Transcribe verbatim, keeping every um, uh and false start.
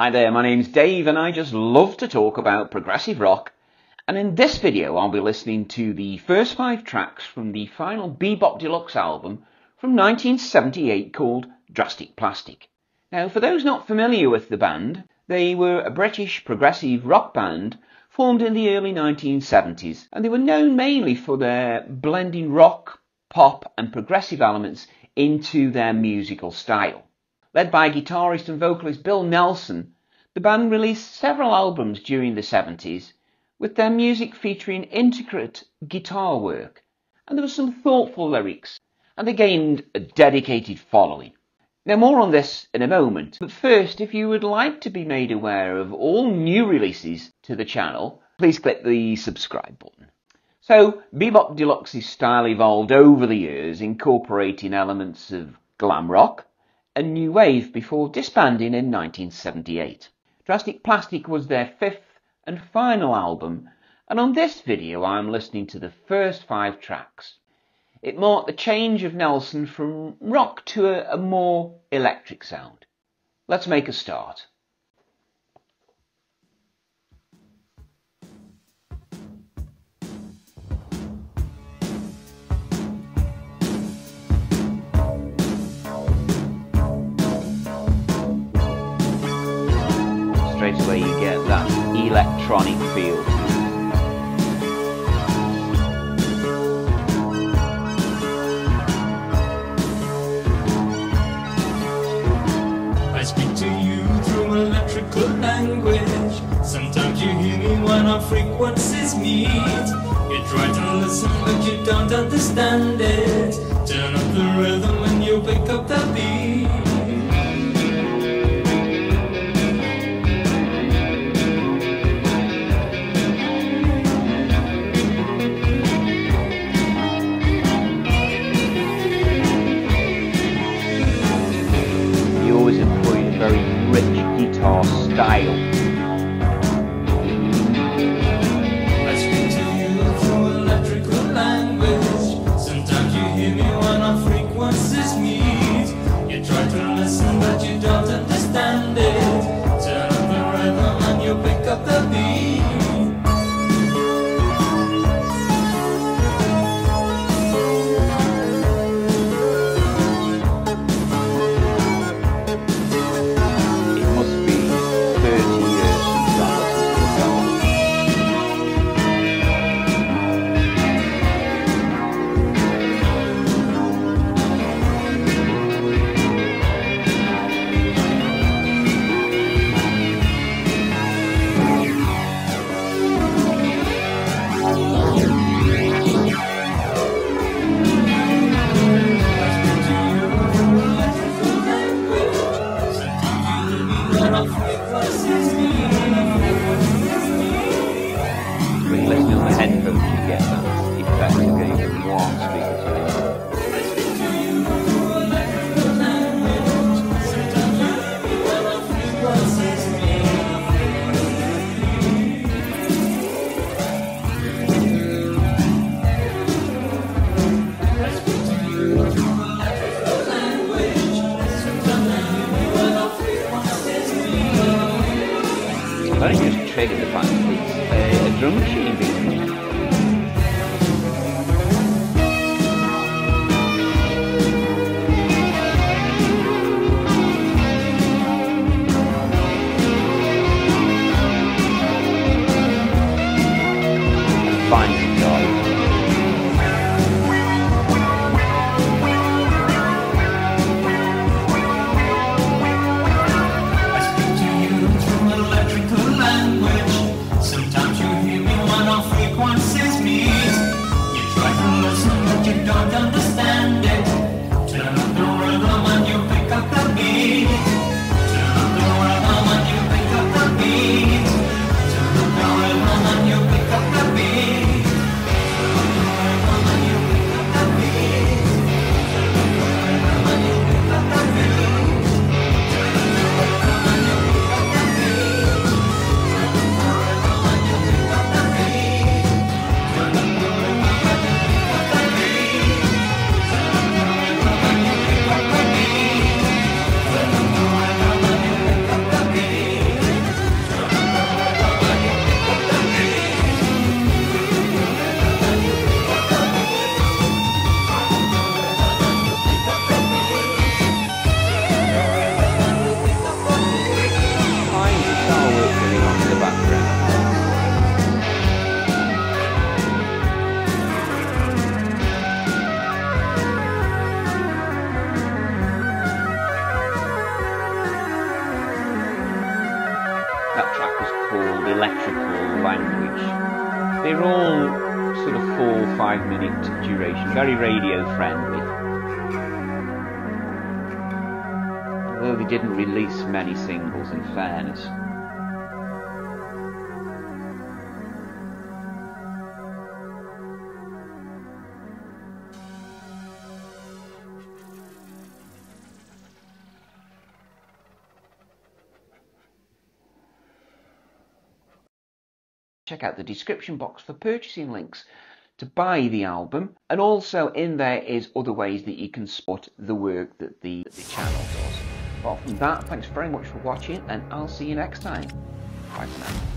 Hi there, my name's Dave and I just love to talk about progressive rock, and in this video I'll be listening to the first five tracks from the final Be Bop Deluxe album from nineteen seventy-eight called Drastic Plastic. Now, for those not familiar with the band, they were a British progressive rock band formed in the early nineteen seventies, and they were known mainly for their blending rock, pop and progressive elements into their musical style. Led by guitarist and vocalist Bill Nelson, the band released several albums during the seventies, with their music featuring intricate guitar work, and there were some thoughtful lyrics, and they gained a dedicated following. Now, more on this in a moment, but first, if you would like to be made aware of all new releases to the channel, please click the subscribe button. So, Be Bop Deluxe's style evolved over the years, incorporating elements of glam rock and new wave before disbanding in nineteen seventy-eight. Drastic Plastic was their fifth and final album, and on this video I'm listening to the first five tracks. It marked the change of Nelson from rock to a, a more electric sound. Let's make a start. Straight away you get that electronic feel. I speak to you through electrical language. Sometimes you hear me when our frequencies meet. You try to listen but you don't understand it. Turn up the rhythm and you pick up the beat. I think it's triggered the fact that it's uh, a drum machine being used. That track was called Electrical Language. They're all sort of four, five minute duration, very radio friendly. Although they didn't release many singles, in fairness. Check out the description box for purchasing links to buy the album, and also in there is other ways that you can support the work that the, that the channel does. Apart from that, thanks very much for watching, and I'll see you next time. Bye for now.